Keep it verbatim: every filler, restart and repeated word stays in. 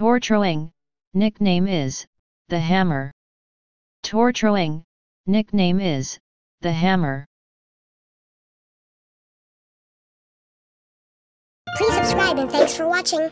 Tor Troeng, nickname is, The Hammer. Tor Troeng, nickname is, The Hammer. Please subscribe and thanks for watching.